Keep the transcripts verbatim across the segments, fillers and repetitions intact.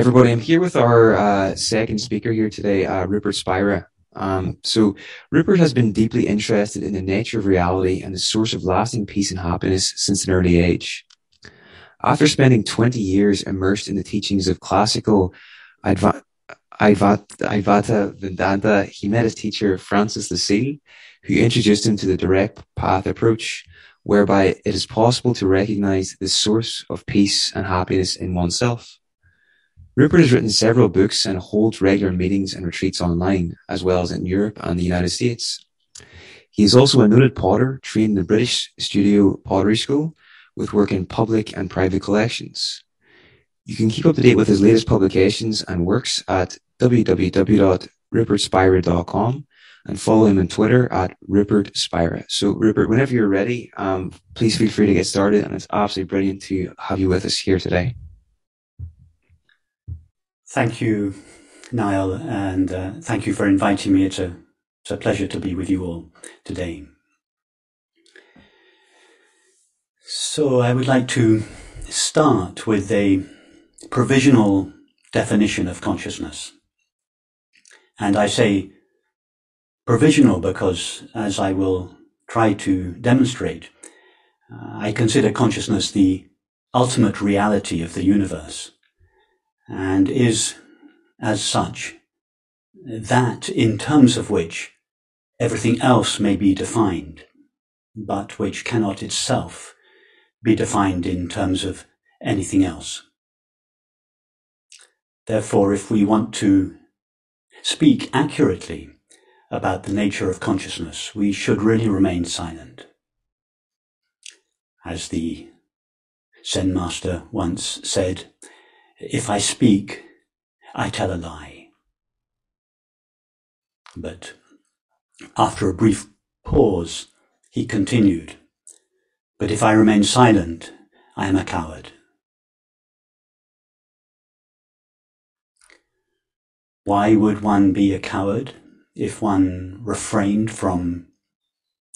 everybody, I'm here with our uh, second speaker here today, uh, Rupert Spira. Um, so Rupert has been deeply interested in the nature of reality and the source of lasting peace and happiness since an early age. After spending twenty years immersed in the teachings of classical Adva Advaita Vedanta, he met his teacher, Francis Lassille, who introduced him to the direct path approach, whereby it is possible to recognize the source of peace and happiness in oneself. Rupert has written several books and holds regular meetings and retreats online, as well as in Europe and the United States. He is also a noted potter, trained in the British Studio Pottery School, with work in public and private collections. You can keep up to date with his latest publications and works at w w w dot rupert spira dot com and follow him on Twitter at Rupert Spira. So Rupert, whenever you're ready, um, please feel free to get started, and it's absolutely brilliant to have you with us here today. Thank you, Niall, and uh, thank you for inviting me. It's a, it's a pleasure to be with you all today. So I would like to start with a provisional definition of consciousness. And I say provisional because, as I will try to demonstrate, uh, I consider consciousness the ultimate reality of the universe, and is, as such, that in terms of which everything else may be defined, but which cannot itself be defined in terms of anything else. Therefore, if we want to speak accurately about the nature of consciousness, we should really remain silent. As the Zen master once said, "If I speak, I tell a lie." But after a brief pause, he continued, "But if I remain silent, I am a coward." Why would one be a coward if one refrained from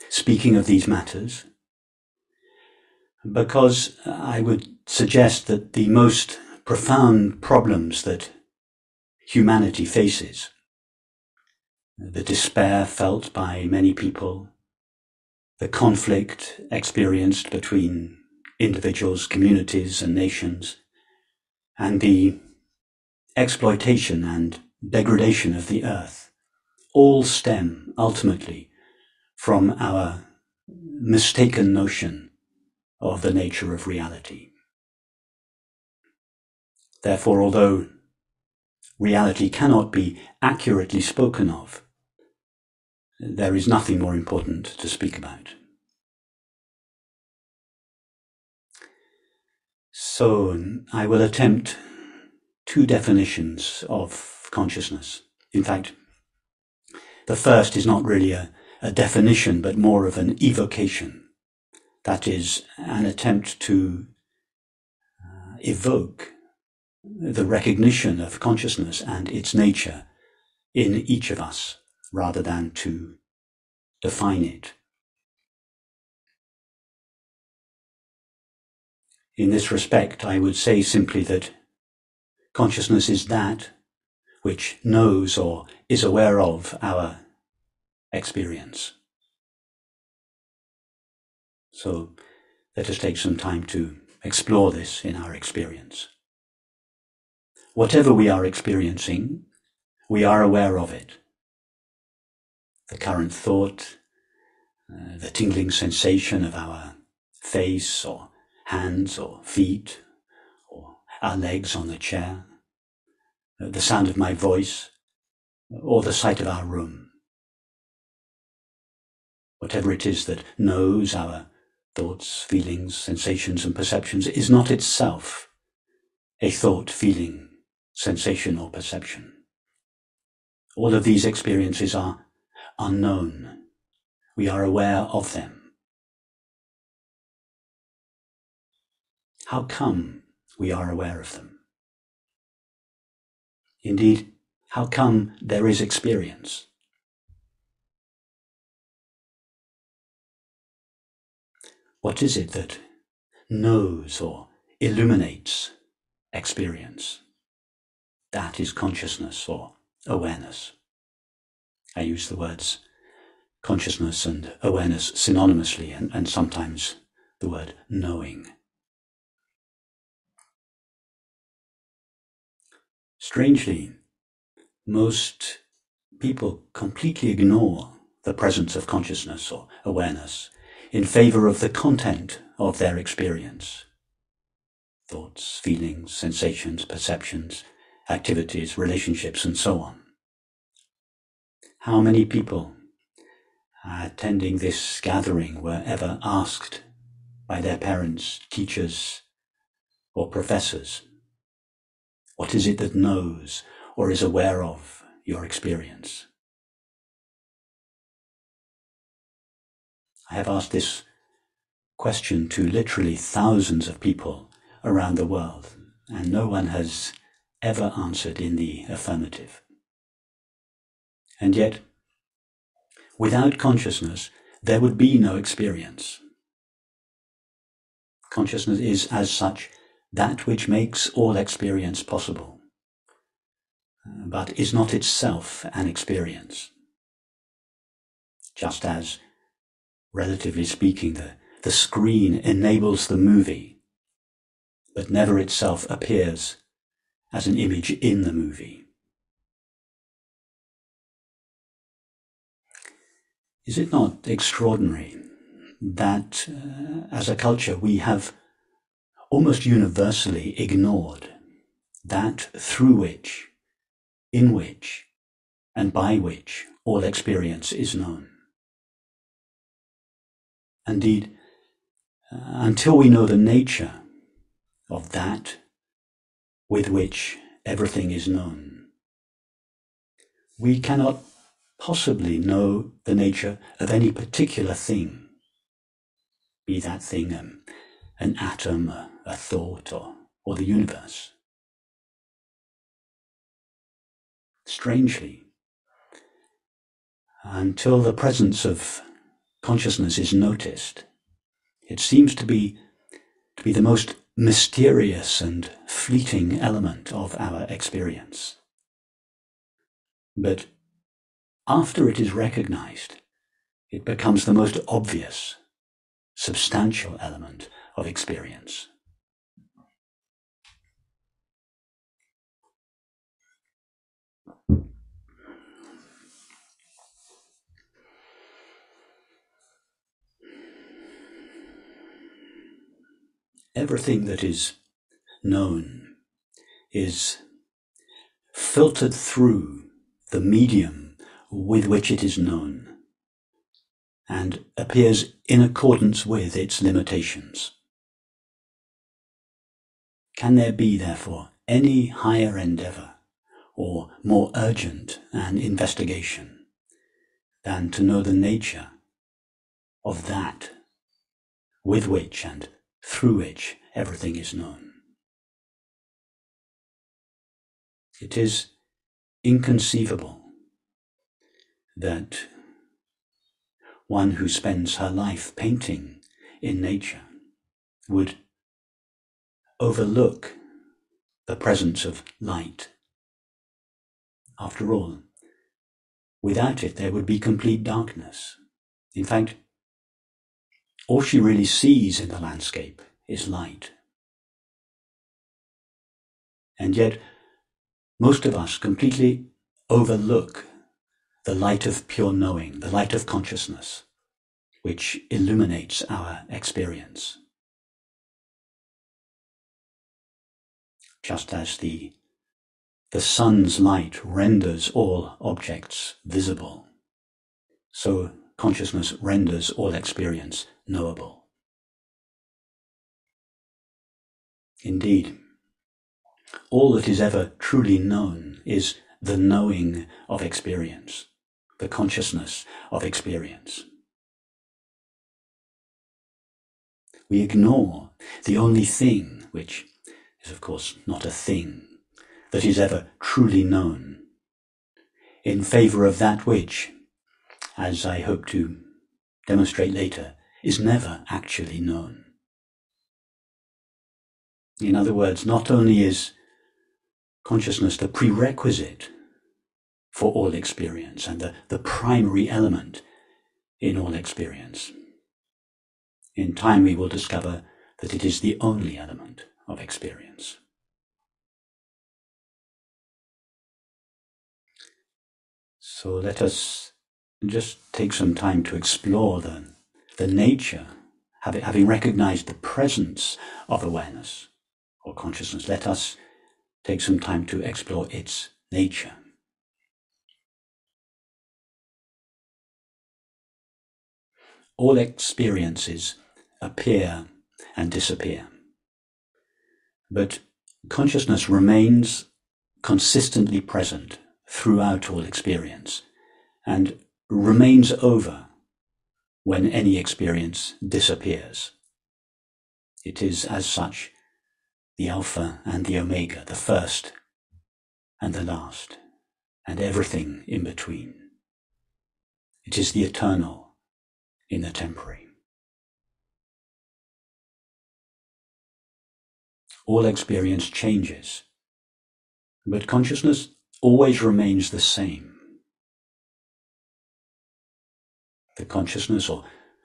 speaking of these matters? Because I would suggest that the most profound problems that humanity faces, the despair felt by many people, the conflict experienced between individuals, communities, and nations, and the exploitation and degradation of the earth, all stem ultimately from our mistaken notion of the nature of reality. Therefore, although reality cannot be accurately spoken of, there is nothing more important to speak about. So I will attempt two definitions of consciousness. In fact, the first is not really a, a definition, but more of an evocation. That is, an attempt to uh, evoke the recognition of consciousness and its nature in each of us, rather than to define it. In this respect, I would say simply that consciousness is that which knows or is aware of our experience. So let us take some time to explore this in our experience. Whatever we are experiencing, we are aware of it. The current thought, uh, the tingling sensation of our face or hands or feet or our legs on the chair, the sound of my voice or the sight of our room. Whatever it is that knows our thoughts, feelings, sensations and perceptions is not itself a thought, feeling, sensation or perception. All of these experiences are unknown. We are aware of them. How come we are aware of them? Indeed, how come there is experience? What is it that knows or illuminates experience? That is consciousness or awareness. I use the words consciousness and awareness synonymously, and, and sometimes the word knowing. Strangely, most people completely ignore the presence of consciousness or awareness in favor of the content of their experience. Thoughts, feelings, sensations, perceptions, activities, relationships, and so on. How many people attending this gathering were ever asked by their parents, teachers, or professors, what is it that knows or is aware of your experience? I have asked this question to literally thousands of people around the world, and no one has ever answered in the affirmative. And yet, without consciousness, there would be no experience. Consciousness is, as such, that which makes all experience possible, but is not itself an experience. Just as, relatively speaking, the, the screen enables the movie, but never itself appears as an image in the movie. Is it not extraordinary that uh, as a culture we have almost universally ignored that through which, in which, and by which all experience is known? Indeed, uh, until we know the nature of that with which everything is known, we cannot possibly know the nature of any particular thing, be that thing um, an atom, a, a thought, or, or the universe. Strangely, until the presence of consciousness is noticed, it seems to be, to be the most mysterious and fleeting element of our experience. But after it is recognized, it becomes the most obvious, substantial element of experience. Everything that is known is filtered through the medium with which it is known and appears in accordance with its limitations. Can there be, therefore, any higher endeavor or more urgent an investigation than to know the nature of that with which and through which everything is known? It is inconceivable that one who spends her life painting in nature would overlook the presence of light. After all, without it there would be complete darkness. In fact, all she really sees in the landscape is light. And yet, most of us completely overlook the light of pure knowing, the light of consciousness, which illuminates our experience. Just as the, the sun's light renders all objects visible, so consciousness renders all experience knowable. Indeed, all that is ever truly known is the knowing of experience, the consciousness of experience. We ignore the only thing, which is of course not a thing, that is ever truly known, in favor of that which, as I hope to demonstrate later, is never actually known. In other words, not only is consciousness the prerequisite for all experience and the, the primary element in all experience. In time we will discover that it is the only element of experience. So let us just take some time to explore the, the nature, having, having recognized the presence of awareness or consciousness, let us take some time to explore its nature. All experiences appear and disappear, but consciousness remains consistently present throughout all experience and remains over when any experience disappears. It is, as such, the Alpha and the Omega, the first and the last, and everything in between. It is the eternal in the temporary. All experience changes, but consciousness always remains the same. The consciousness or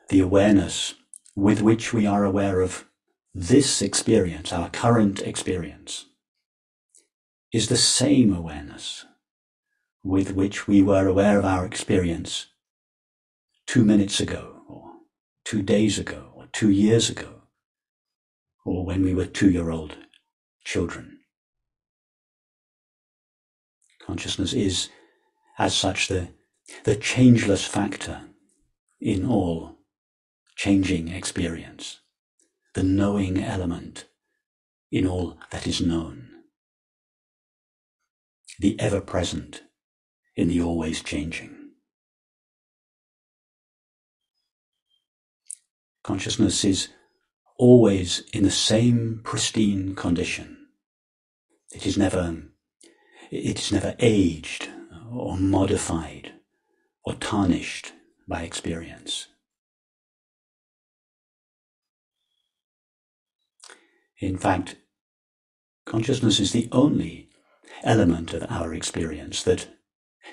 the awareness with which we are aware of this experience, our current experience, is the same awareness with which we were aware of our experience two minutes ago, two days ago, or two years ago, or when we were two-year-old children. Consciousness is, as such, the, the changeless factor in all changing experience, the knowing element in all that is known, the ever-present in the always changing. Consciousness is always in the same pristine condition. It is never, it is never aged or modified or tarnished by experience. In fact, consciousness is the only element of our experience that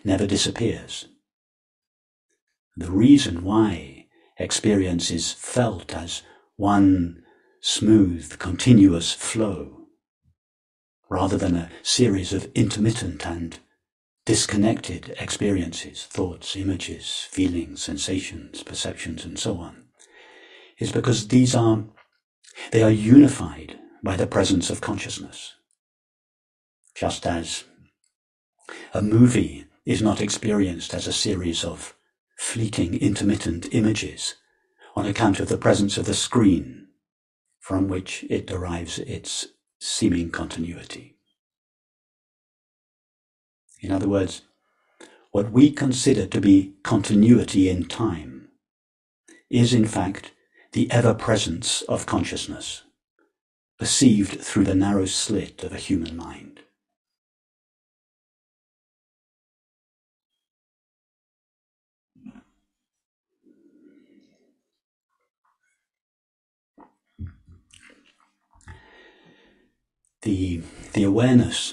never disappears. The reason why experience is felt as one smooth, continuous flow, rather than a series of intermittent and disconnected experiences, thoughts, images, feelings, sensations, perceptions, and so on, is because these are, they are unified by the presence of consciousness. Just as a movie is not experienced as a series of fleeting, intermittent images on account of the presence of the screen from which it derives its seeming continuity. In other words, what we consider to be continuity in time is in fact the ever-presence of consciousness, perceived through the narrow slit of a human mind. The, the awareness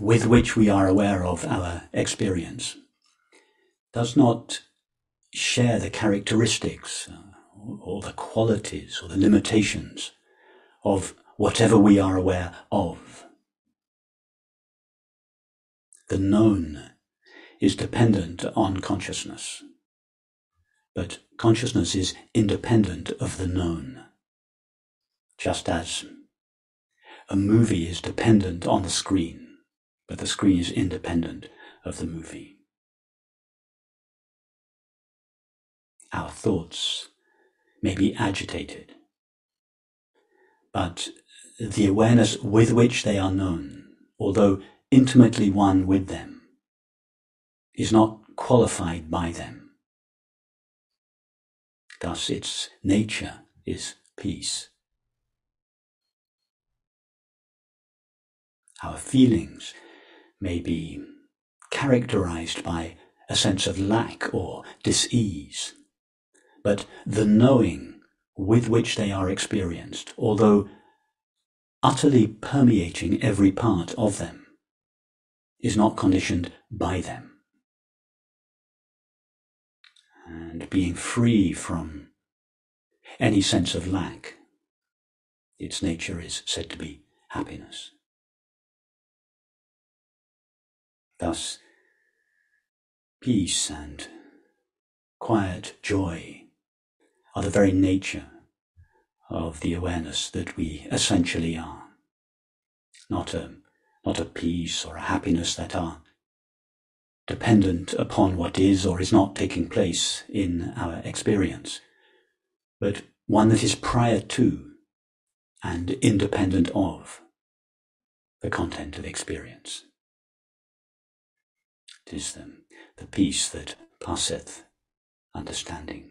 with which we are aware of our experience does not share the characteristics or the qualities or the limitations of whatever we are aware of. The known is dependent on consciousness, but consciousness is independent of the known, just as a movie is dependent on the screen, but the screen is independent of the movie. Our thoughts may be agitated, but the awareness with which they are known, although intimately one with them, is not qualified by them. Thus, its nature is peace. Our feelings may be characterized by a sense of lack or dis-ease, but the knowing with which they are experienced, although utterly permeating every part of them, is not conditioned by them. And being free from any sense of lack, its nature is said to be happiness. Thus, peace and quiet joy are the very nature of the awareness that we essentially are. Not a, not a peace or a happiness that are dependent upon what is or is not taking place in our experience, but one that is prior to and independent of the content of experience. It is the, the peace that passeth understanding.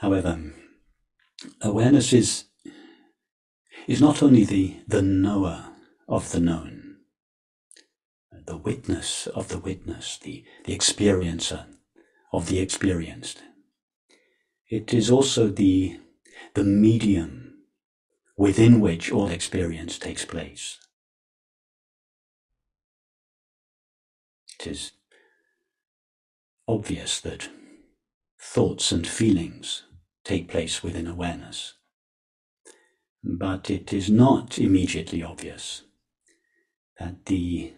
However, awareness is, is not only the, the knower of the known, the witness of the witness, the, the experiencer of the experienced. It is also the, the medium within which all experience takes place. It is obvious that thoughts and feelings take place within awareness, but it is not immediately obvious that the,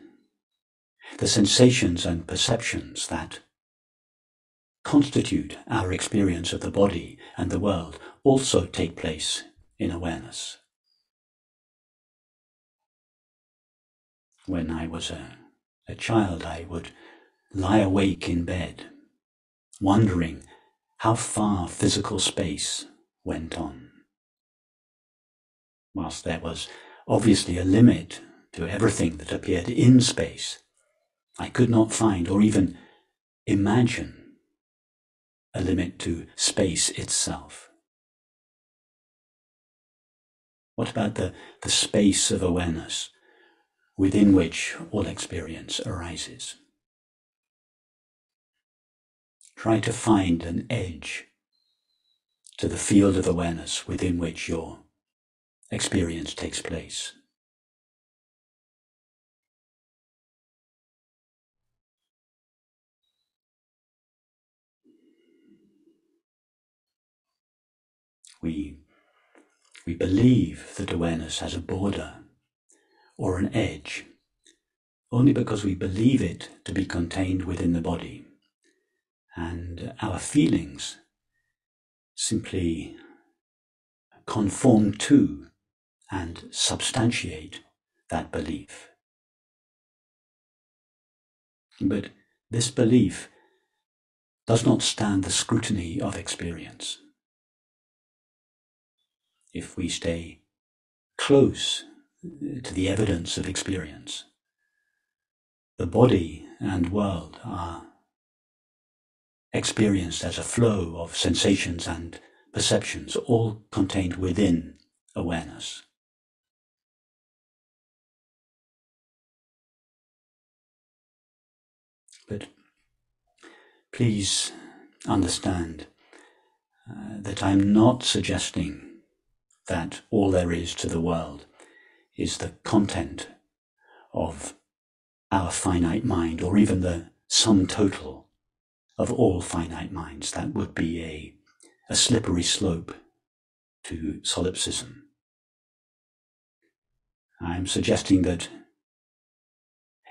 the sensations and perceptions that constitute our experience of the body and the world also take place in awareness. When I was a, a child, I would lie awake in bed, wondering how far physical space went on. Whilst there was obviously a limit to everything that appeared in space, I could not find or even imagine a limit to space itself. What about the, the space of awareness within which all experience arises? Try to find an edge to the field of awareness within which your experience takes place. We, we believe that awareness has a border or an edge only because we believe it to be contained within the body. And our feelings simply conform to and substantiate that belief. But this belief does not stand the scrutiny of experience. If we stay close to the evidence of experience, the body and world are experienced as a flow of sensations and perceptions, all contained within awareness. But please understand uh, that I'm not suggesting that all there is to the world is the content of our finite mind, or even the sum total of all finite minds. That would be a, a slippery slope to solipsism. I'm suggesting that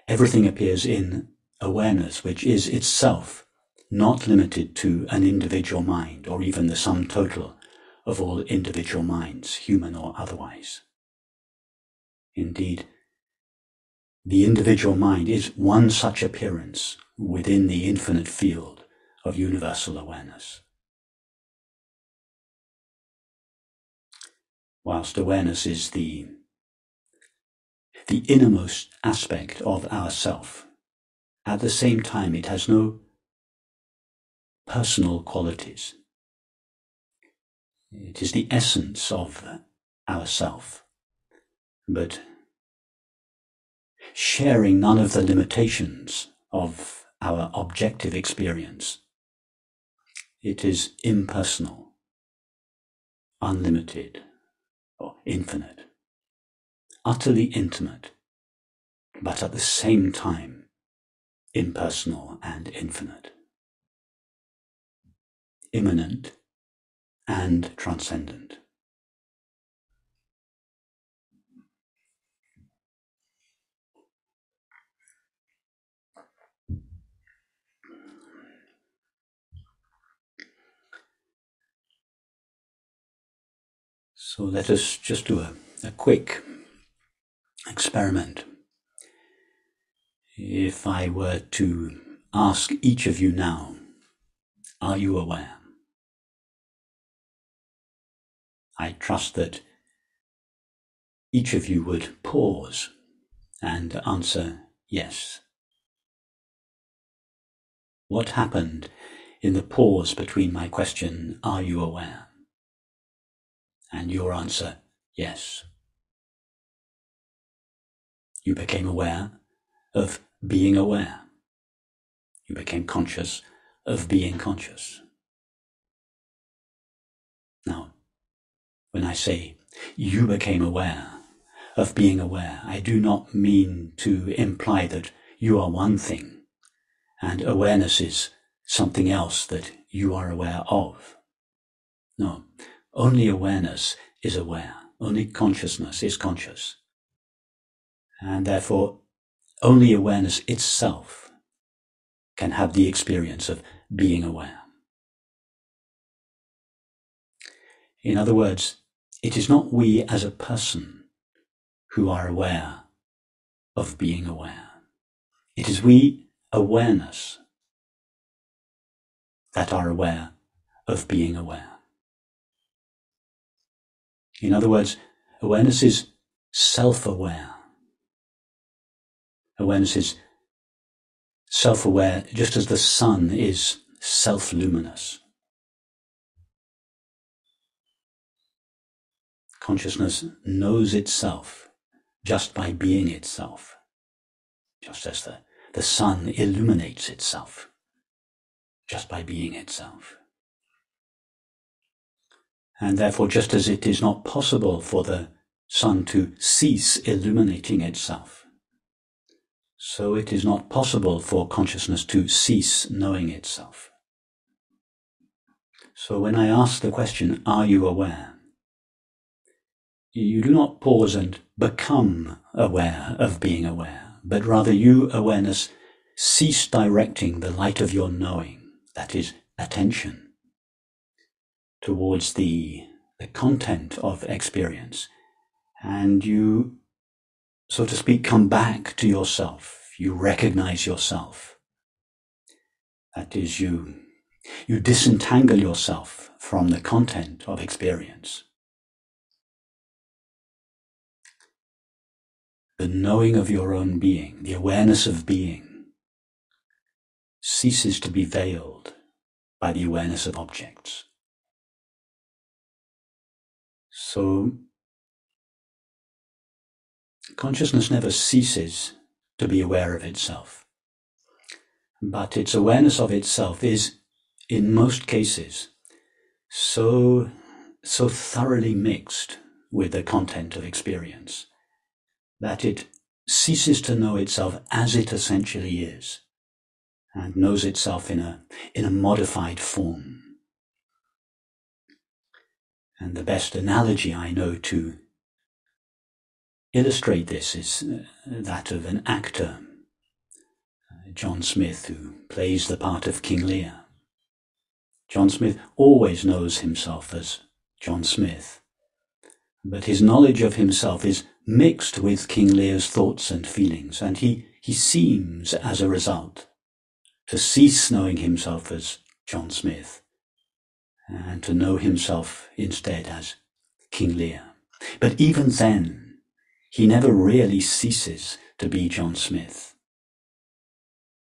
everything appears in awareness, which is itself not limited to an individual mind or even the sum total of all individual minds, human or otherwise. Indeed, the individual mind is one such appearance within the infinite field of universal awareness. Whilst awareness is the, the innermost aspect of ourself, at the same time it has no personal qualities. It is the essence of ourself, but sharing none of the limitations of our objective experience It is impersonal, unlimited, or infinite, utterly intimate, but at the same time impersonal and infinite, immanent and transcendent. So let us just do a, a quick experiment. If I were to ask each of you now, are you aware? I trust that each of you would pause and answer yes. What happened in the pause between my question, are you aware? And your answer, yes. You became aware of being aware. You became conscious of being conscious. Now, when I say you became aware of being aware, I do not mean to imply that you are one thing and awareness is something else that you are aware of. No. Only awareness is aware, only consciousness is conscious, and therefore only awareness itself can have the experience of being aware. In other words, it is not we as a person who are aware of being aware. It is we, awareness, that are aware of being aware. In other words, awareness is self-aware. Awareness is self-aware just as the sun is self-luminous. Consciousness knows itself just by being itself, just as the, the sun illuminates itself just by being itself. And therefore, just as it is not possible for the sun to cease illuminating itself, so it is not possible for consciousness to cease knowing itself. So when I ask the question, are you aware? You do not pause and become aware of being aware, but rather you, awareness, cease directing the light of your knowing, that is, attention, towards the, the content of experience, and you, so to speak, come back to yourself. You recognize yourself. That is, you, you disentangle yourself from the content of experience. The knowing of your own being, the awareness of being, ceases to be veiled by the awareness of objects. So, consciousness never ceases to be aware of itself, but its awareness of itself is, in most cases, so, so thoroughly mixed with the content of experience that it ceases to know itself as it essentially is, and knows itself in a, in a modified form. And the best analogy I know to illustrate this is that of an actor, John Smith, who plays the part of King Lear. John Smith always knows himself as John Smith, but his knowledge of himself is mixed with King Lear's thoughts and feelings, and he, he seems, as a result, to cease knowing himself as John Smith, and to know himself instead as King Lear. But even then, he never really ceases to be John Smith.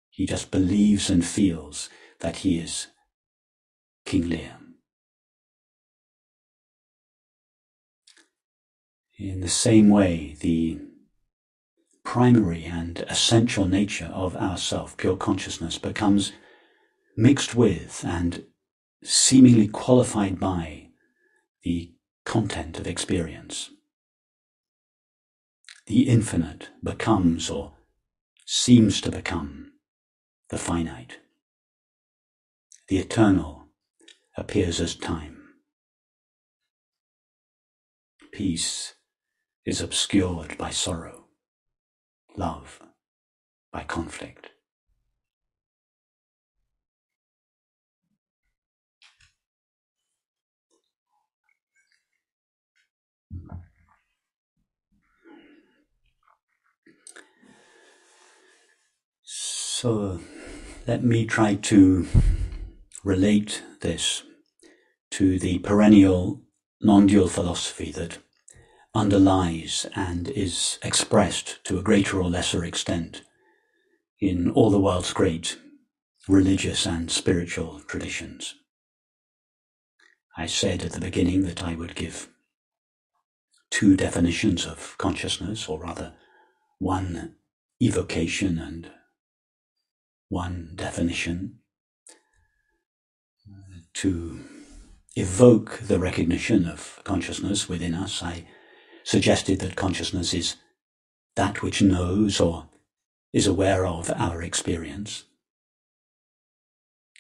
He just believes and feels that he is King Lear. In the same way, the primary and essential nature of our self, pure consciousness, becomes mixed with and seemingly qualified by the content of experience. The infinite becomes, or seems to become, the finite. The eternal appears as time. Peace is obscured by sorrow, love by conflict. So let me try to relate this to the perennial non-dual philosophy that underlies and is expressed to a greater or lesser extent in all the world's great religious and spiritual traditions. I said at the beginning that I would give two definitions of consciousness, or rather one evocation and one definition, to evoke the recognition of consciousness within us. I suggested that consciousness is that which knows or is aware of our experience.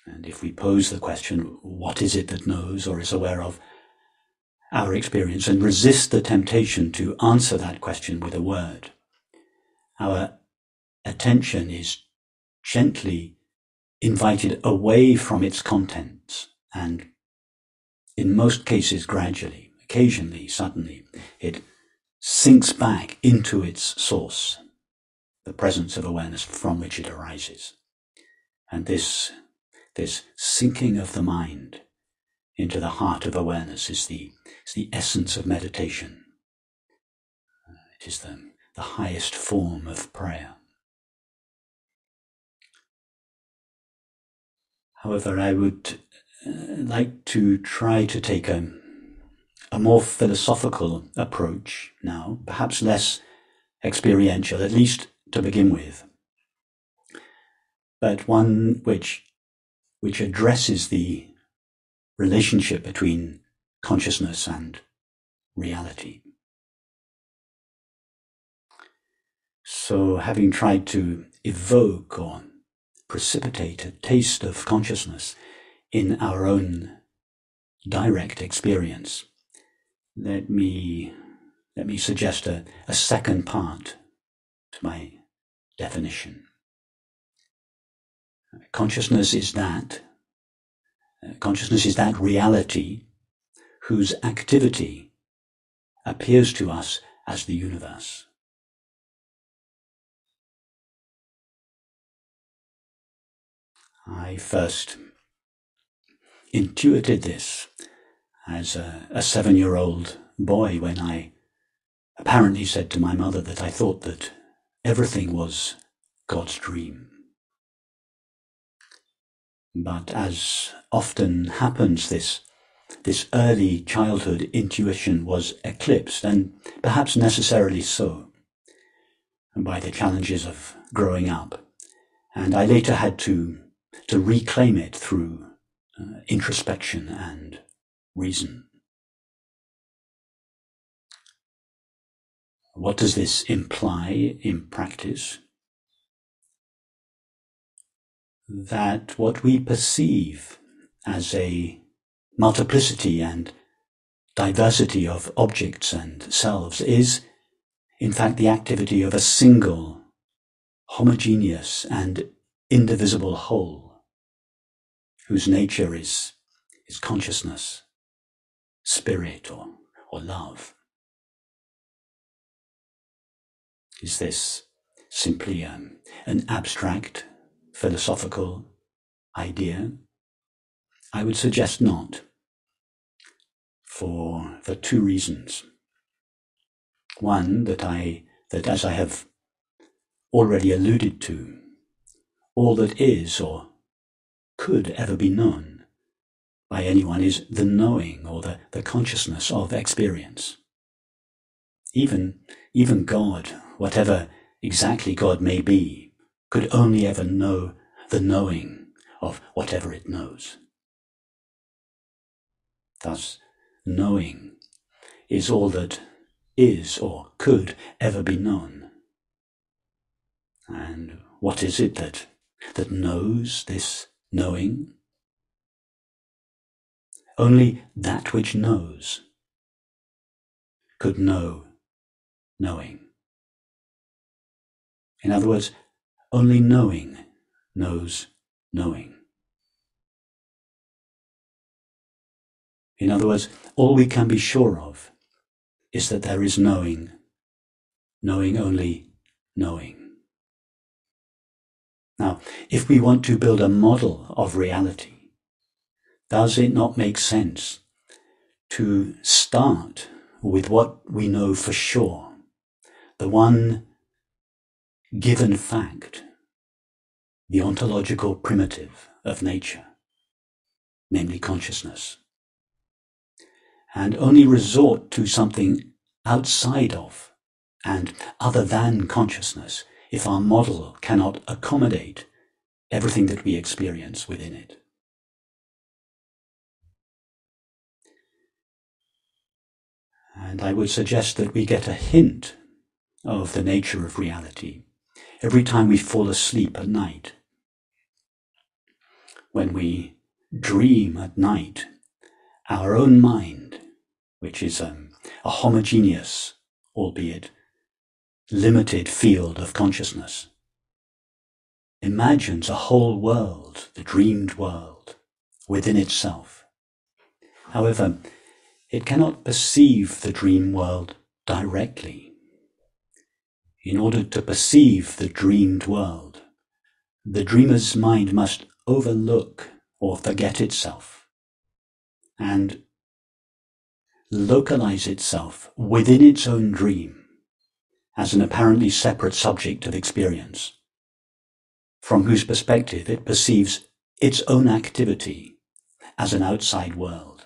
And if we pose the question, what is it that knows or is aware of our experience, and resist the temptation to answer that question with a word, our attention is gently invited away from its contents, and in most cases gradually, occasionally, suddenly, it sinks back into its source, the presence of awareness from which it arises. And this, this sinking of the mind into the heart of awareness is the, is the essence of meditation. It is the, the highest form of prayer. However, I would uh, like to try to take a, a more philosophical approach now, perhaps less experiential, at least to begin with, but one which, which addresses the relationship between consciousness and reality. So, having tried to evoke or precipitate a taste of consciousness in our own direct experience, let me let me suggest a, a second part to my definition. Consciousness is that consciousness is that reality whose activity appears to us as the universe. I first intuited this as a, a seven-year-old boy when I apparently said to my mother that I thought that everything was God's dream. But as often happens, this, this early childhood intuition was eclipsed, and perhaps necessarily so, by the challenges of growing up, and I later had to to reclaim it through uh, introspection and reason. What does this imply in practice? That what we perceive as a multiplicity and diversity of objects and selves is, in fact, the activity of a single, homogeneous and indivisible whole, whose nature is, is consciousness, spirit, or, or love. Is this simply um, an abstract, philosophical idea? I would suggest not, for, for two reasons. One, that I, that as I have already alluded to, all that is or could ever be known by anyone is the knowing or the, the consciousness of experience. Even, even God, whatever exactly God may be, could only ever know the knowing of whatever it knows. thus knowing, is all that is or could ever be known. And what is it that, that knows this knowing? Only that which knows could know knowing. In other words, only knowing knows knowing. In other words, all we can be sure of is that there is knowing, knowing only knowing. Now, if we want to build a model of reality, does it not make sense to start with what we know for sure, the one given fact, the ontological primitive of nature, namely consciousness, and only resort to something outside of and other than consciousness if our model cannot accommodate everything that we experience within it? And I would suggest that we get a hint of the nature of reality every time we fall asleep at night. When we dream at night, our own mind, which is um, a homogeneous, albeit limited field of consciousness, imagines a whole world, the dreamed world, within itself. However, it cannot perceive the dream world directly. In order to perceive the dreamed world, the dreamer's mind must overlook or forget itself and localize itself within its own dream as an apparently separate subject of experience, from whose perspective it perceives its own activity as an outside world.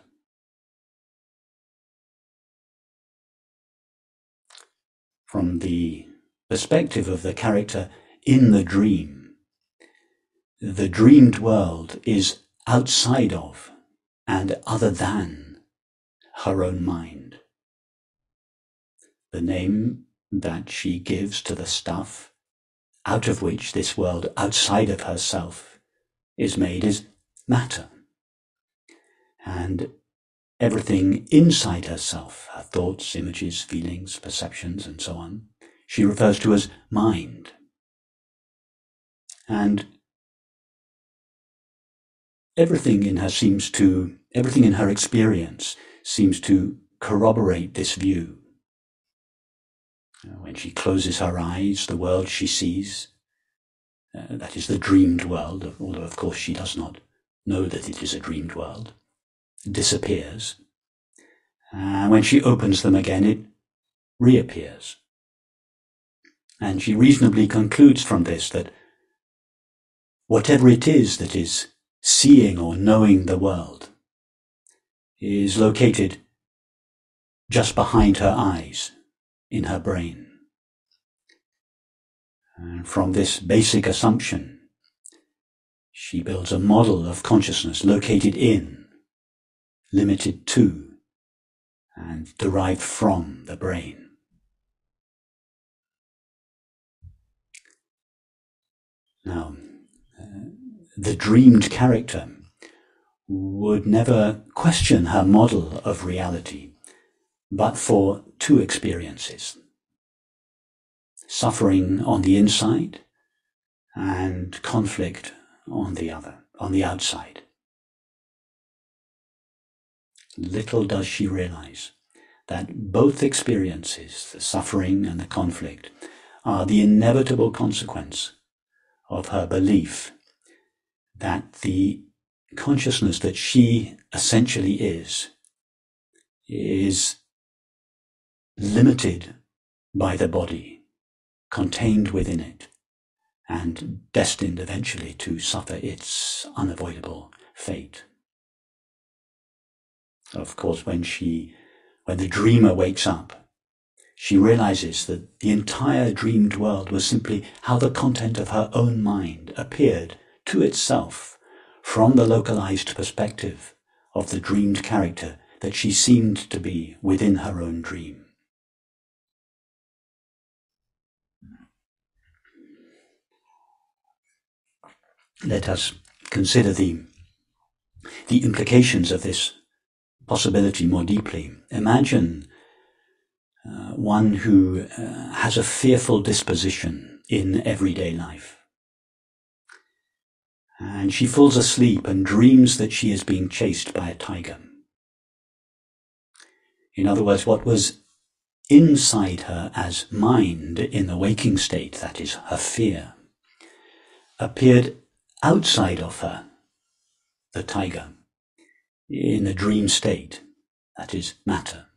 From the perspective of the character in the dream, the dreamed world is outside of and other than her own mind. The name that she gives to the stuff out of which this world outside of herself is made is matter. And everything inside herself, her thoughts, images, feelings, perceptions, and so on, she refers to as mind. And everything in her seems to, everything in her experience seems to corroborate this view. When she closes her eyes, the world she sees, uh, that is the dreamed world, although of course she does not know that it is a dreamed world, disappears. And when she opens them again, it reappears. And she reasonably concludes from this that whatever it is that is seeing or knowing the world is located just behind her eyes, in her brain. And from this basic assumption, she builds a model of consciousness located in, limited to, and derived from the brain. Now, uh, the dreamed character would never question her model of reality, but for two experiences: suffering on the inside and conflict on the other, on the outside. Little does she realize that both experiences, the suffering and the conflict, are the inevitable consequence of her belief that the consciousness that she essentially is, is limited by the body, contained within it, and destined eventually to suffer its unavoidable fate. Of course, when she, when the dreamer wakes up, she realizes that the entire dreamed world was simply how the content of her own mind appeared to itself from the localized perspective of the dreamed character that she seemed to be within her own dream. Let us consider the, the implications of this possibility more deeply. Imagine uh, one who uh, has a fearful disposition in everyday life. And she falls asleep and dreams that she is being chased by a tiger. In other words, what was inside her as mind in the waking state, that is, her fear, appeared outside of her, the tiger, in the dream state, that is, matter.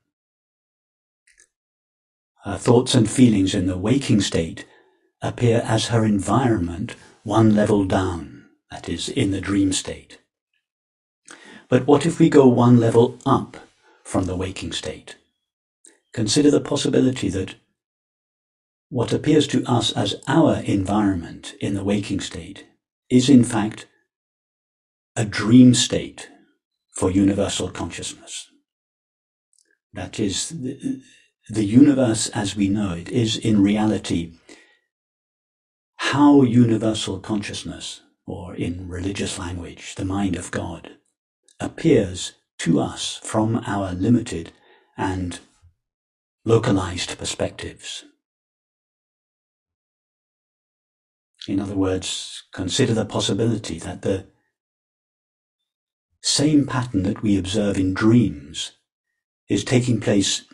Her thoughts and feelings in the waking state appear as her environment one level down. That is, in the dream state. But what if we go one level up from the waking state? Consider the possibility that what appears to us as our environment in the waking state is in fact a dream state for universal consciousness. That is, the, the universe as we know it is in reality how universal consciousness, or in religious language, the mind of God, appears to us from our limited and localized perspectives. In other words, consider the possibility that the same pattern that we observe in dreams is taking place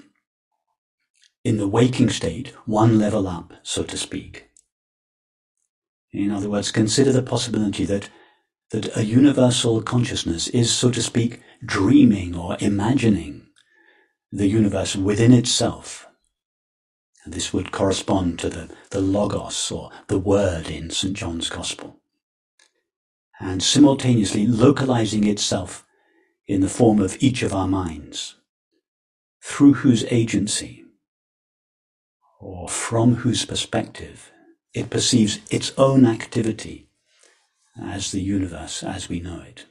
in the waking state, one level up, so to speak. In other words, consider the possibility that, that a universal consciousness is, so to speak, dreaming or imagining the universe within itself. And this would correspond to the, the logos or the word in Saint John's Gospel. And simultaneously localizing itself in the form of each of our minds, through whose agency or from whose perspective it perceives its own activity as the universe as we know it.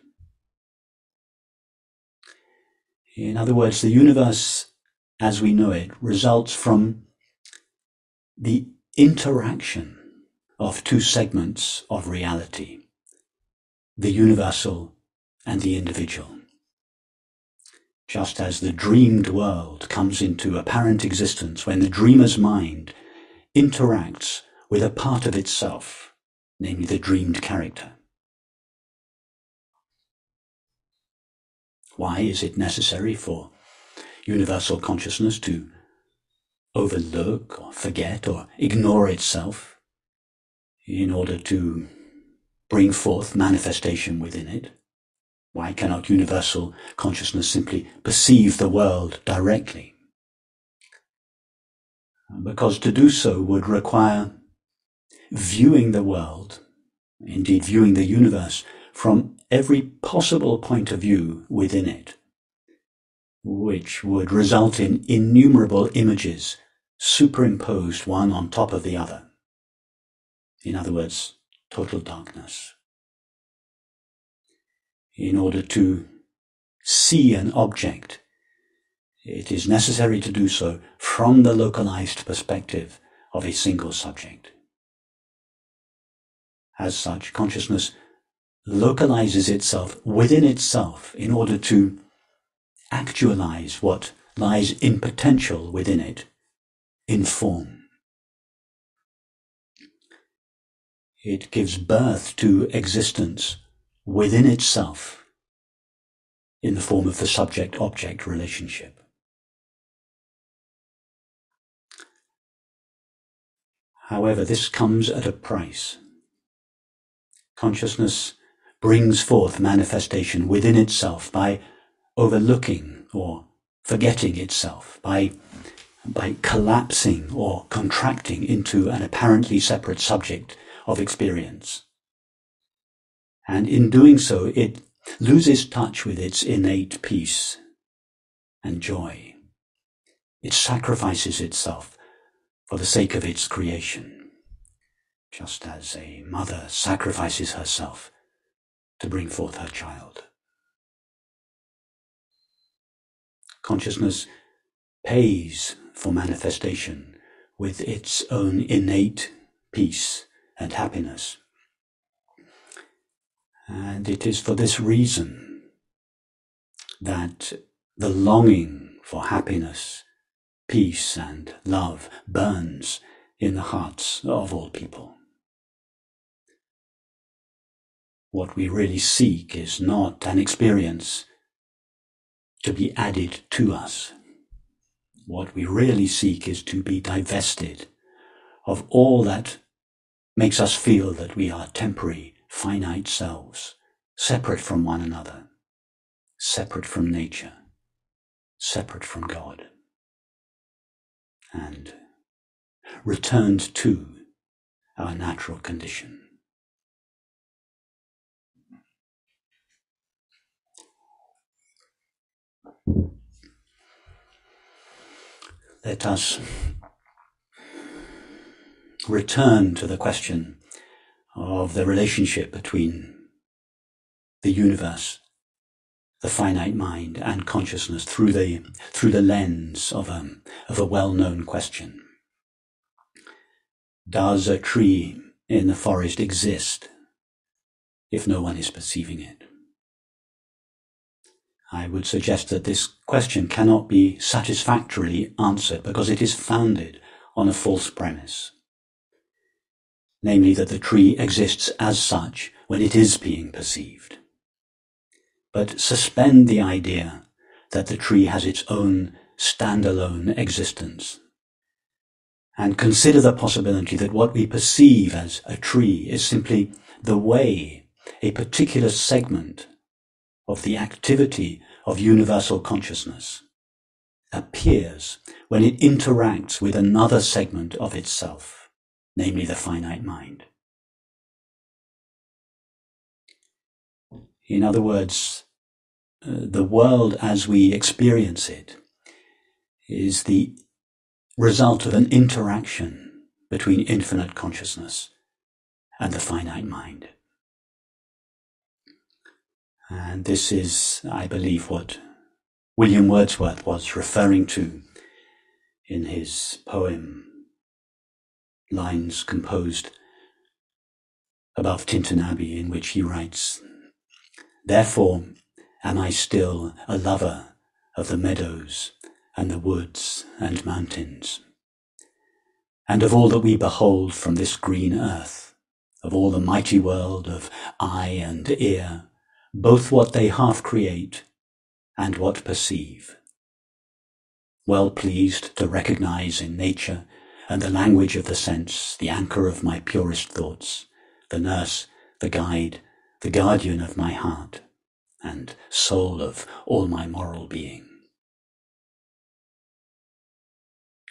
In other words, the universe as we know it results from the interaction of two segments of reality, the universal and the individual. Just as the dreamed world comes into apparent existence when the dreamer's mind interacts with a part of itself, namely the dreamed character. Why is it necessary for universal consciousness to overlook or forget or ignore itself in order to bring forth manifestation within it? Why cannot universal consciousness simply perceive the world directly? Because to do so would require viewing the world, indeed viewing the universe, from every possible point of view within it, which would result in innumerable images superimposed one on top of the other. In other words, total darkness. In order to see an object, it is necessary to do so from the localized perspective of a single subject. As such, consciousness localizes itself within itself in order to actualize what lies in potential within it, in form. It gives birth to existence within itself in the form of the subject-object relationship. However, this comes at a price. Consciousness brings forth manifestation within itself by overlooking or forgetting itself, by, by collapsing or contracting into an apparently separate subject of experience. And in doing so, it loses touch with its innate peace and joy. It sacrifices itself for the sake of its creation, just as a mother sacrifices herself to bring forth her child. Consciousness pays for manifestation with its own innate peace and happiness. And it is for this reason that the longing for happiness, peace and love burns in the hearts of all people. What we really seek is not an experience to be added to us. What we really seek is to be divested of all that makes us feel that we are temporary, finite selves, separate from one another, separate from nature, separate from God, and returned to our natural condition. Let us return to the question of the relationship between the universe, the finite mind, and consciousness through the through the lens of a of a well-known question. Does a tree in the forest exist if no one is perceiving it? I would suggest that this question cannot be satisfactorily answered because it is founded on a false premise, namely that the tree exists as such when it is being perceived. But suspend the idea that the tree has its own standalone existence, and consider the possibility that what we perceive as a tree is simply the way a particular segment of the activity of universal consciousness appears when it interacts with another segment of itself, namely the finite mind. In other words, uh, the world as we experience it is the result of an interaction between infinite consciousness and the finite mind. And this is, I believe, what William Wordsworth was referring to in his poem, lines composed above Tintern Abbey, in which he writes, "Therefore am I still a lover of the meadows and the woods and mountains, and of all that we behold from this green earth, of all the mighty world of eye and ear, both what they half create and what perceive, well pleased to recognize in nature and the language of the sense, the anchor of my purest thoughts, the nurse, the guide, the guardian of my heart, and soul of all my moral being."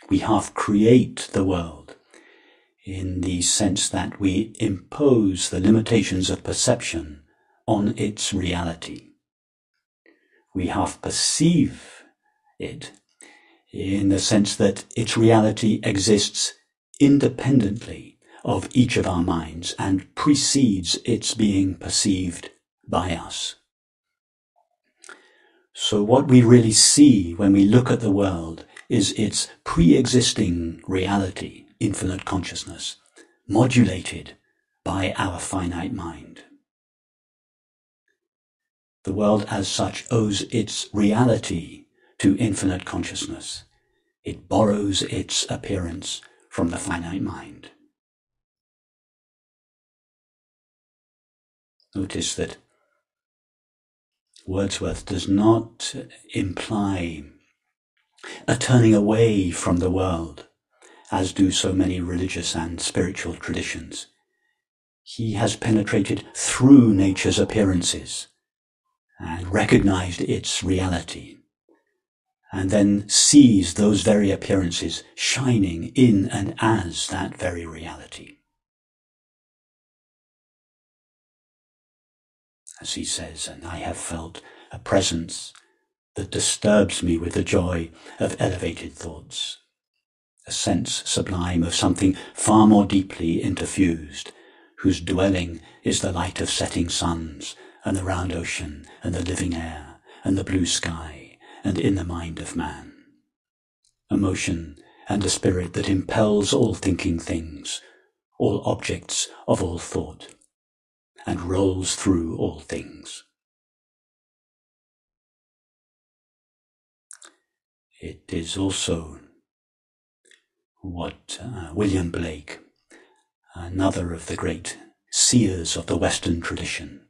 We half create the world in the sense that we impose the limitations of perception on its reality. We half perceive it in the sense that its reality exists independently of each of our minds and precedes its being perceived by us. So what we really see when we look at the world is its pre-existing reality, infinite consciousness, modulated by our finite mind. The world as such owes its reality to infinite consciousness. It borrows its appearance from the finite mind. Notice that Wordsworth does not imply a turning away from the world, as do so many religious and spiritual traditions. He has penetrated through nature's appearances and recognized its reality, and then sees those very appearances shining in and as that very reality. As he says, "And I have felt a presence that disturbs me with the joy of elevated thoughts, a sense sublime of something far more deeply interfused, whose dwelling is the light of setting suns, and the round ocean, and the living air, and the blue sky, and in the mind of man. Emotion and a spirit that impels all thinking things, all objects of all thought, and rolls through all things. It is also what uh, William Blake, another of the great seers of the Western tradition,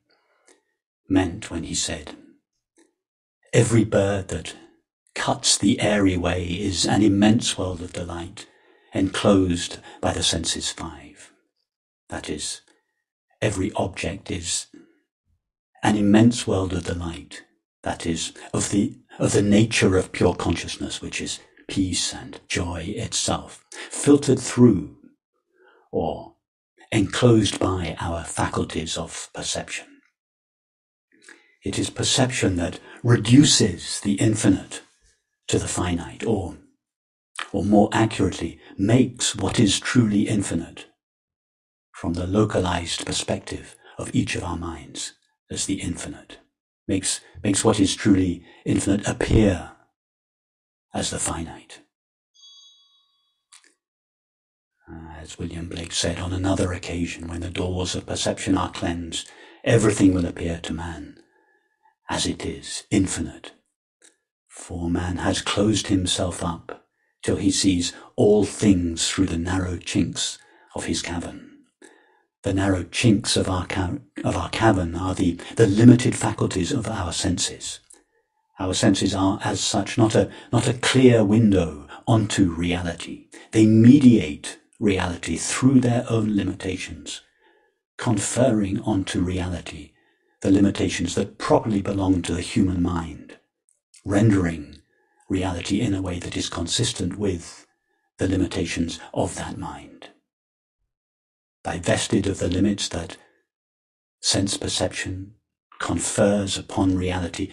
meant when he said, "Every bird that cuts the airy way is an immense world of delight, enclosed by the senses five." That is, every object is an immense world of delight, that is, of the, of the nature of pure consciousness, which is peace and joy itself, filtered through or enclosed by our faculties of perception. It is perception that reduces the infinite to the finite, or, or more accurately, makes what is truly infinite from the localized perspective of each of our minds as the infinite, makes, makes what is truly infinite appear as the finite. As William Blake said on another occasion, when the doors of perception are cleansed, everything will appear to man as it is, infinite. For man has closed himself up till he sees all things through the narrow chinks of his cavern. The narrow chinks of our, ca of our cavern are the, the limited faculties of our senses. Our senses are, as such, not a, not a clear window onto reality. They mediate reality through their own limitations, conferring onto reality the limitations that properly belong to the human mind, rendering reality in a way that is consistent with the limitations of that mind. Divested of the limits that sense perception confers upon reality,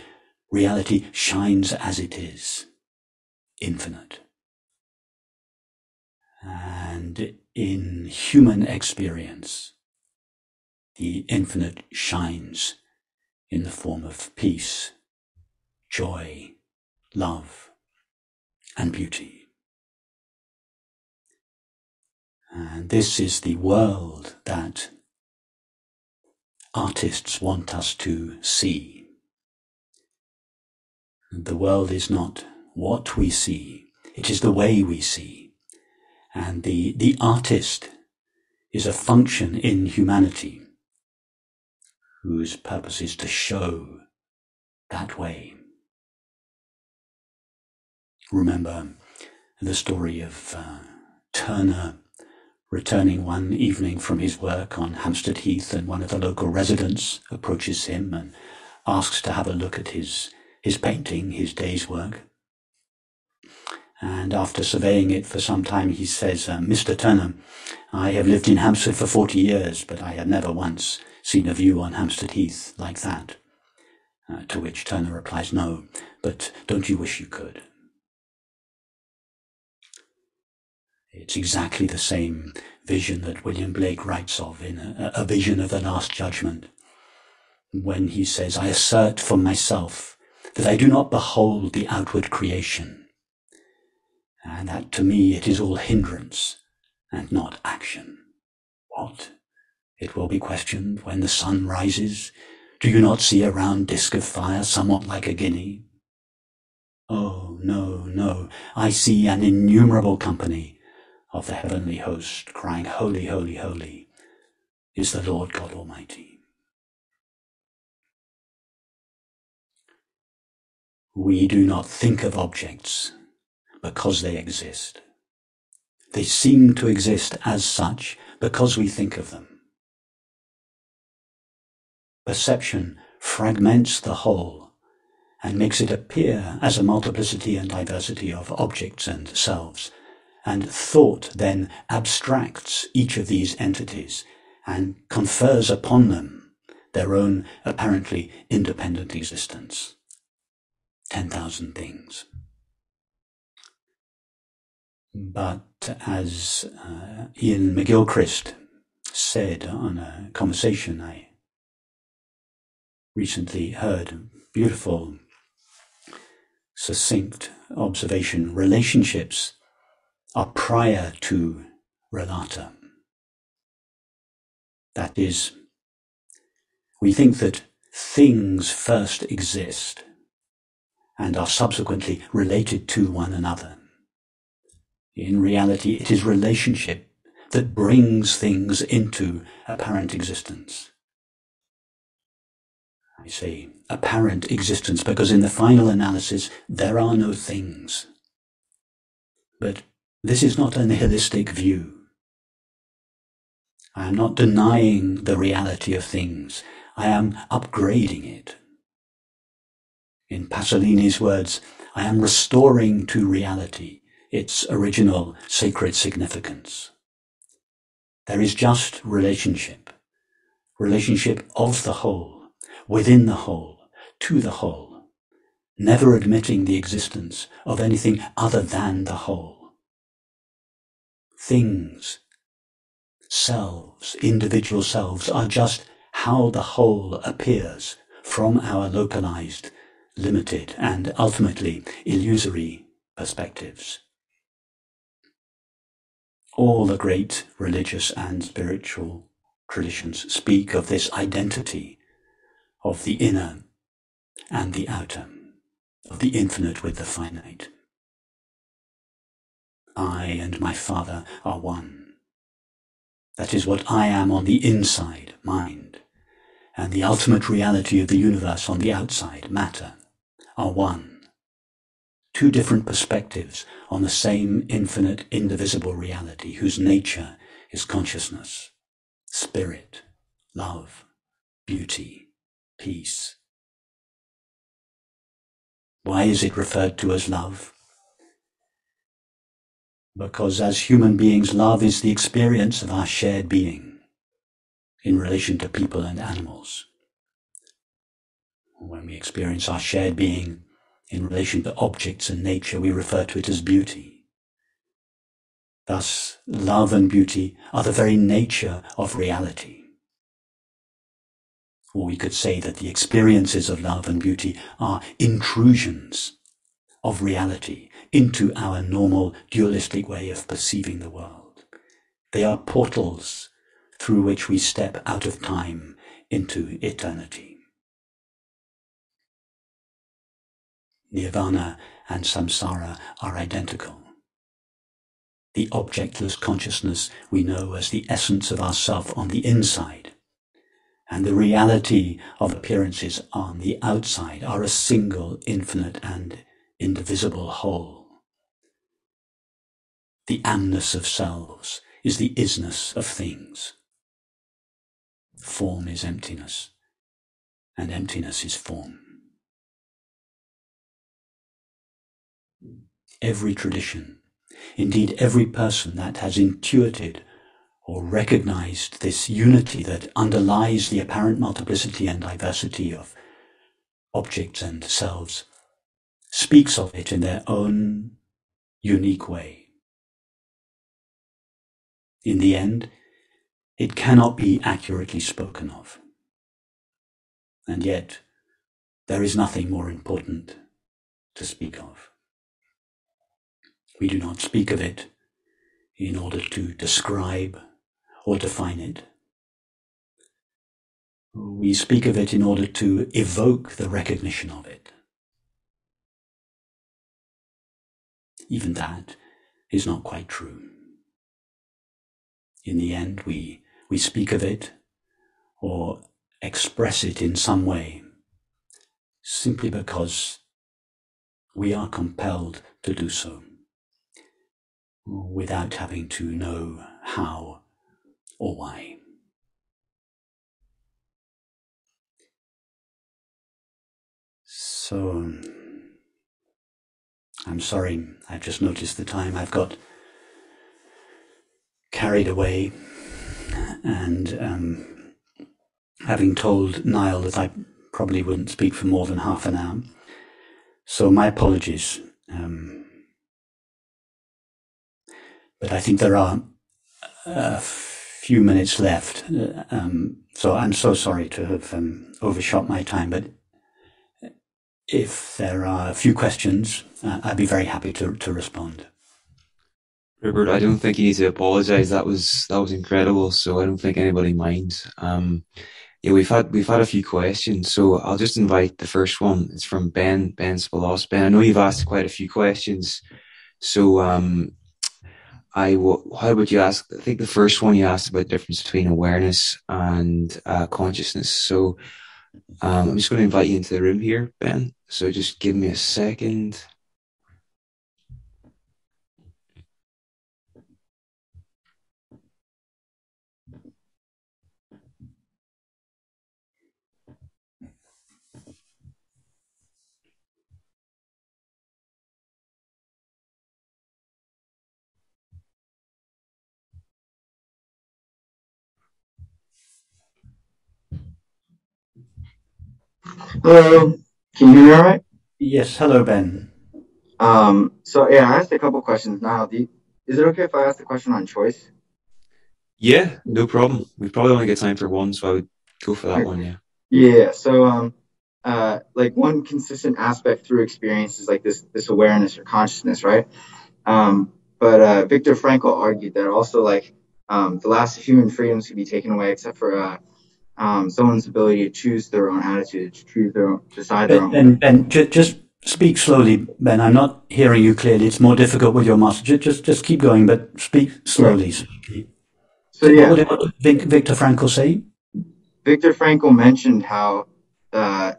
reality shines as it is, infinite. And in human experience, the infinite shines in the form of peace, joy, love, and beauty. And this is the world that artists want us to see. The world is not what we see, it is the way we see. And the, the artist is a function in humanity whose purpose is to show that way. Remember the story of uh, Turner returning one evening from his work on Hampstead Heath, and one of the local residents approaches him and asks to have a look at his, his painting, his day's work. And after surveying it for some time, he says, uh, "Mister Turner, I have lived in Hampstead for forty years, but I have never once seen a view on Hampstead Heath like that." Uh, to which Turner replies, "No, but don't you wish you could?" It's exactly the same vision that William Blake writes of in a, a vision of the Last Judgment, when he says, "I assert for myself that I do not behold the outward creation, and that to me it is all hindrance and not action." What? It will be questioned when the sun rises. "Do you not see a round disk of fire, somewhat like a guinea?" "Oh, no, no, I see an innumerable company of the heavenly host crying, 'Holy, holy, holy is the Lord God Almighty.'" We do not think of objects because they exist. They seem to exist as such because we think of them. Perception fragments the whole and makes it appear as a multiplicity and diversity of objects and selves, and thought then abstracts each of these entities and confers upon them their own apparently independent existence. ten thousand things. But as uh, Ian McGilchrist said on a conversation I recently heard, beautiful succinct observation, relationships are prior to relata. That is, we think that things first exist and are subsequently related to one another. In reality, it is relationship that brings things into apparent existence. I say apparent existence because in the final analysis, there are no things. But this is not a nihilistic view. I am not denying the reality of things. I am upgrading it. In Pasolini's words, I am restoring to reality its original sacred significance. There is just relationship, relationship of the whole, within the whole, to the whole, never admitting the existence of anything other than the whole. Things, selves, individual selves, are just how the whole appears from our localized, limited, and ultimately illusory perspectives. All the great religious and spiritual traditions speak of this identity of the inner and the outer, of the infinite with the finite. I and my Father are one. That is what I am on the inside, mind, and the ultimate reality of the universe on the outside, matter, are one. Two different perspectives on the same infinite, indivisible reality whose nature is consciousness, spirit, love, beauty, peace. Why is it referred to as love? Because as human beings, love is the experience of our shared being in relation to people and animals. When we experience our shared being in relation to objects and nature, we refer to it as beauty. Thus, love and beauty are the very nature of reality. Or we could say that the experiences of love and beauty are intrusions of reality into our normal dualistic way of perceiving the world. They are portals through which we step out of time into eternity. Nirvana and samsara are identical. The objectless consciousness we know as the essence of ourself on the inside and the reality of appearances on the outside are a single, infinite and indivisible whole. The amness of selves is the isness of things. Form is emptiness, and emptiness is form. Every tradition, indeed every person that has intuited or recognized this unity that underlies the apparent multiplicity and diversity of objects and selves, speaks of it in their own unique way. In the end, it cannot be accurately spoken of. And yet, there is nothing more important to speak of. We do not speak of it in order to describe or define it. We speak of it in order to evoke the recognition of it. Even that is not quite true. In the end, we, we speak of it or express it in some way simply because we are compelled to do so, without having to know how or why. So, I'm sorry, I've just noticed the time. I've got carried away, and um, having told Niall that I probably wouldn't speak for more than half an hour, so my apologies. Um, But I think there are a few minutes left, um, so I'm so sorry to have um, overshot my time, but If there are a few questions, uh, I'd be very happy to, to respond. Rupert, I don't think you need to apologise. That was that was incredible. So I don't think anybody minds. Um, yeah, we've had we've had a few questions. So I'll just invite the first one. It's from Ben Ben Spilos. Ben, I know you've asked quite a few questions. So um, I w how would you ask? I think the first one you asked about the difference between awareness and uh, consciousness. So um, I'm just going to invite you into the room here, Ben. So just give me a second. Hello, can you hear me all right? Yes, hello, Ben. Um, so, yeah, I asked a couple questions now. Do you, is it okay if I ask the question on choice? Yeah, no problem. We probably only get time for one, so I would go for that one, yeah. Yeah, so, um, uh, like, one consistent aspect through experience is, like, this, this awareness or consciousness, right? Um, but uh, Viktor Frankl argued that also, like, um, the last human freedoms could be taken away except for... Uh, Um, someone's ability to choose their own attitude, to choose their own, decide their own. Ben, Ben, ju just speak slowly, Ben. I'm not hearing you clearly. It's more difficult with your mask. Ju just, just keep going, but speak slowly. Right. So, so yeah, what did, what did Viktor Frankl say? Viktor Frankl mentioned how, uh,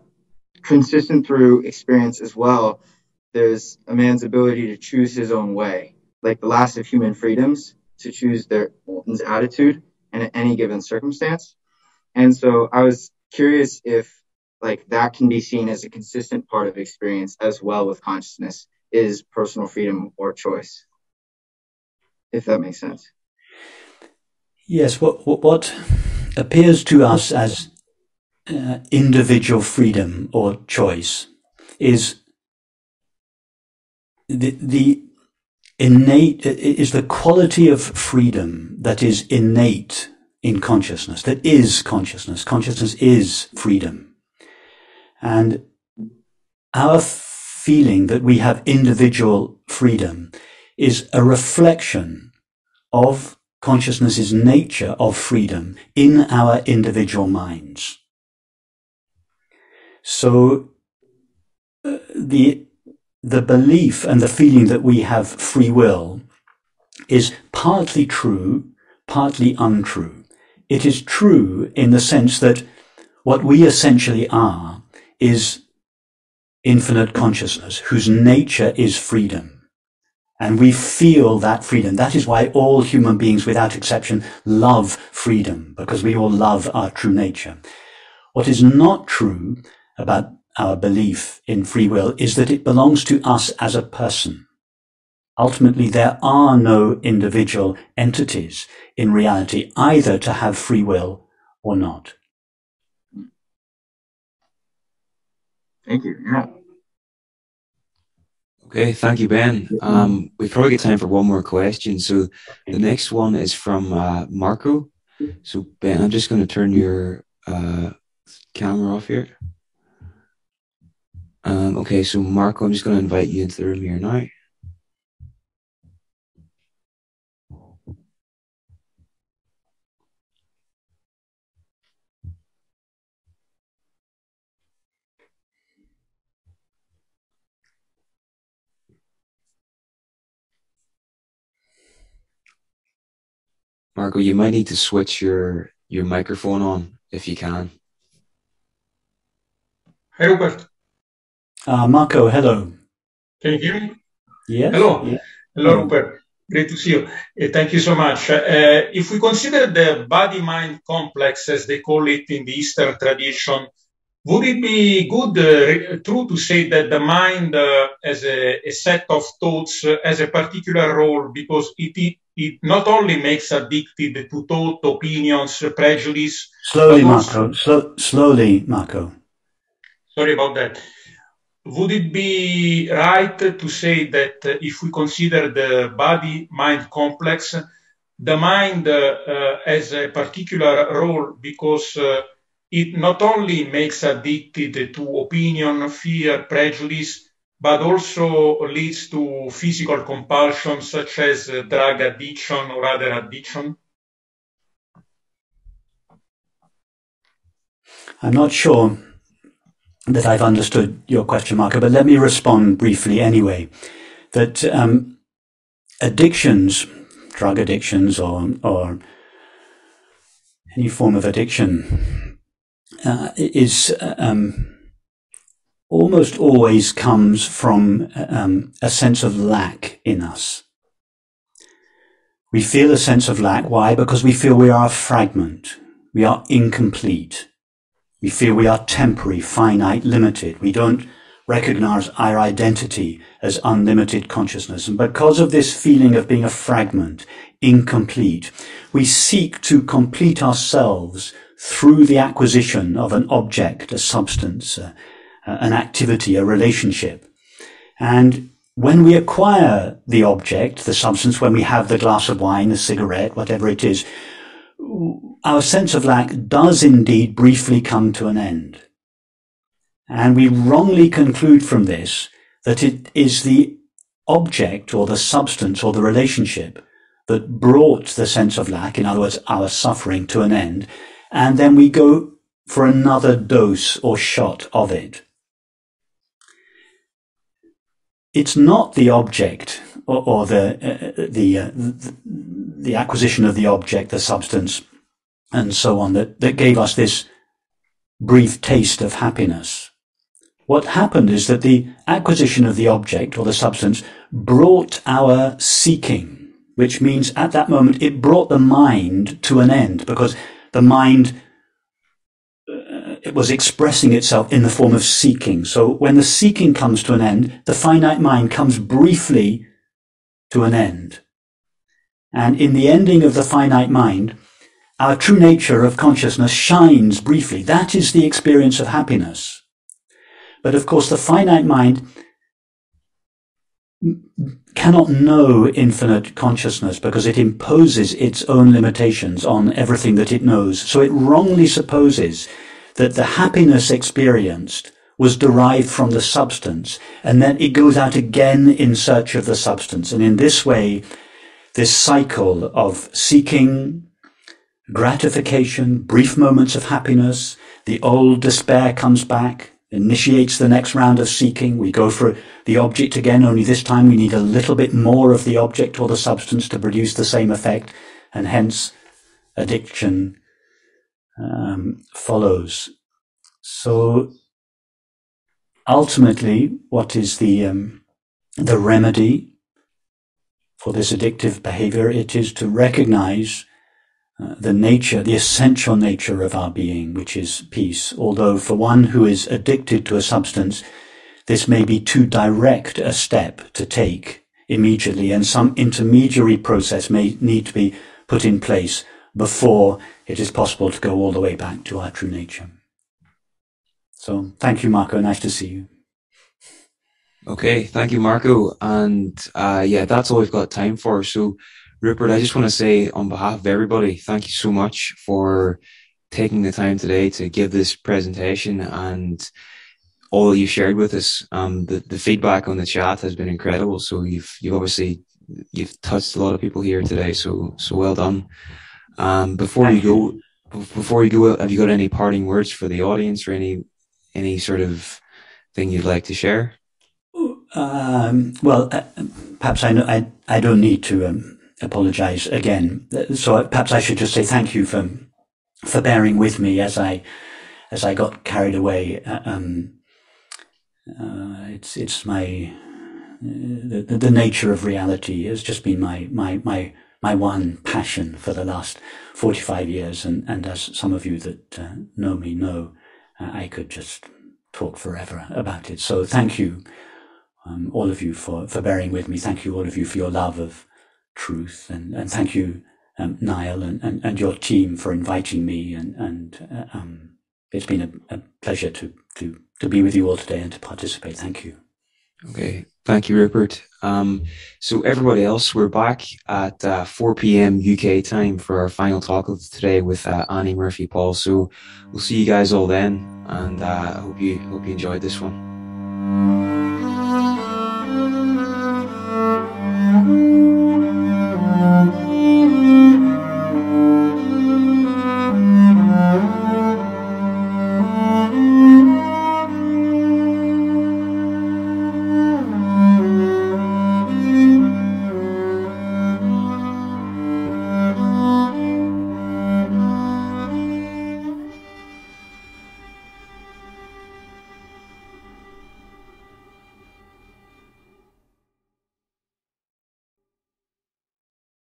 consistent through experience as well, there's a man's ability to choose his own way, like the last of human freedoms, to choose their own attitude in any given circumstance. And so I was curious if, like, that can be seen as a consistent part of experience as well with consciousness, is personal freedom or choice, if that makes sense. Yes, what, what, what appears to us as uh, individual freedom or choice is the, the innate, is the quality of freedom that is innate in consciousness, that is consciousness. Consciousness is freedom. And our feeling that we have individual freedom is a reflection of consciousness's nature of freedom in our individual minds. So uh, the, the belief and the feeling that we have free will is partly true, partly untrue. It is true in the sense that what we essentially are is infinite consciousness, whose nature is freedom. And we feel that freedom. That is why all human beings, without exception, love freedom, because we all love our true nature. What is not true about our belief in free will is that it belongs to us as a person. Ultimately, there are no individual entities in reality, either to have free will or not. Thank you. Yeah. Okay, thank you, Ben. Um, we've probably got time for one more question. So the next one is from uh, Marco. So Ben, I'm just going to turn your uh, camera off here. Um, okay, so Marco, I'm just going to invite you into the room here now. Marco, you might need to switch your, your microphone on, if you can. Hi, Rupert. Uh, Marco, hello. Can you hear me? Yes. Hello. Yeah. Hello, Rupert. Great to see you. Uh, thank you so much. Uh, if we consider the body-mind complex, as they call it in the Eastern tradition, would it be good, uh, true to say that the mind uh, as a, a set of thoughts uh, has a particular role because it is It not only makes addicted to thought, opinions, prejudice. Slowly, Marco. Slow, slowly, Marco. Sorry about that. Would it be right to say that if we consider the body-mind complex, the mind uh, uh, has a particular role because uh, It not only makes addicted to opinion, fear, prejudice, but also leads to physical compulsions such as drug addiction or other addiction? I'm not sure that I've understood your question, Marco, but let me respond briefly anyway. That um, addictions, drug addictions or, or any form of addiction uh, is um, almost always comes from um, a sense of lack in us. We feel a sense of lack. Why? Because we feel we are a fragment. We are incomplete. We feel we are temporary, finite, limited. We don't recognize our identity as unlimited consciousness. And because of this feeling of being a fragment, incomplete, we seek to complete ourselves through the acquisition of an object, a substance, uh, an activity, a relationship. And when we acquire the object, the substance, when we have the glass of wine, the cigarette, whatever it is, our sense of lack does indeed briefly come to an end. And we wrongly conclude from this that it is the object or the substance or the relationship that brought the sense of lack, in other words, our suffering, to an end. And then we go for another dose or shot of it. It's not the object or, or the, uh, the, uh, the acquisition of the object, the substance, and so on, that, that gave us this brief taste of happiness. What happened is that the acquisition of the object or the substance brought our seeking, which means at that moment it brought the mind to an end, because the mind uh, it was expressing itself in the form of seeking. So when the seeking comes to an end, the finite mind comes briefly to an end. And in the ending of the finite mind, our true nature of consciousness shines briefly. That is the experience of happiness. But of course, the finite mind cannot know infinite consciousness because it imposes its own limitations on everything that it knows. So it wrongly supposes that the happiness experienced was derived from the substance, and then it goes out again in search of the substance. And in this way, this cycle of seeking, gratification, brief moments of happiness, the old despair comes back, initiates the next round of seeking. We go for the object again, only this time we need a little bit more of the object or the substance to produce the same effect, and hence addiction um, follows. So ultimately, what is the um, the remedy for this addictive behavior? It is to recognize Uh, the nature, the essential nature of our being, which is peace. Although for one who is addicted to a substance, this may be too direct a step to take immediately, and some intermediary process may need to be put in place before it is possible to go all the way back to our true nature. So thank you, Marco. Nice to see you. Okay, thank you, Marco. And uh, yeah, that's all we've got time for. So Rupert, I just want to say on behalf of everybody, thank you so much for taking the time today to give this presentation and all you shared with us. Um, the, the feedback on the chat has been incredible. So you've, you've obviously, you've touched a lot of people here today. So, so well done. Um, before you go, before you go, have you got any parting words for the audience or any, any sort of thing you'd like to share? Um, well, uh, perhaps I, know, I, I don't need to, um, apologize again. So perhaps I should just say thank you for for bearing with me as I as I got carried away. Um, uh, it's it's my uh, the, the nature of reality has just been my my my my one passion for the last forty-five years, and and as some of you that uh, know me know, uh, I could just talk forever about it. So thank you, um, all of you, for for bearing with me. Thank you, all of you, for your love of truth, and, and thank you, um, Niall, and, and, and your team for inviting me, and, and uh, um, it's been a, a pleasure to, to, to be with you all today and to participate. Thank you. Okay, thank you, Rupert. Um, so everybody else, we're back at uh, four p m U K time for our final talk of today with uh, Annie Murphy Paul. So we'll see you guys all then, and I uh, hope you hope you enjoyed this one.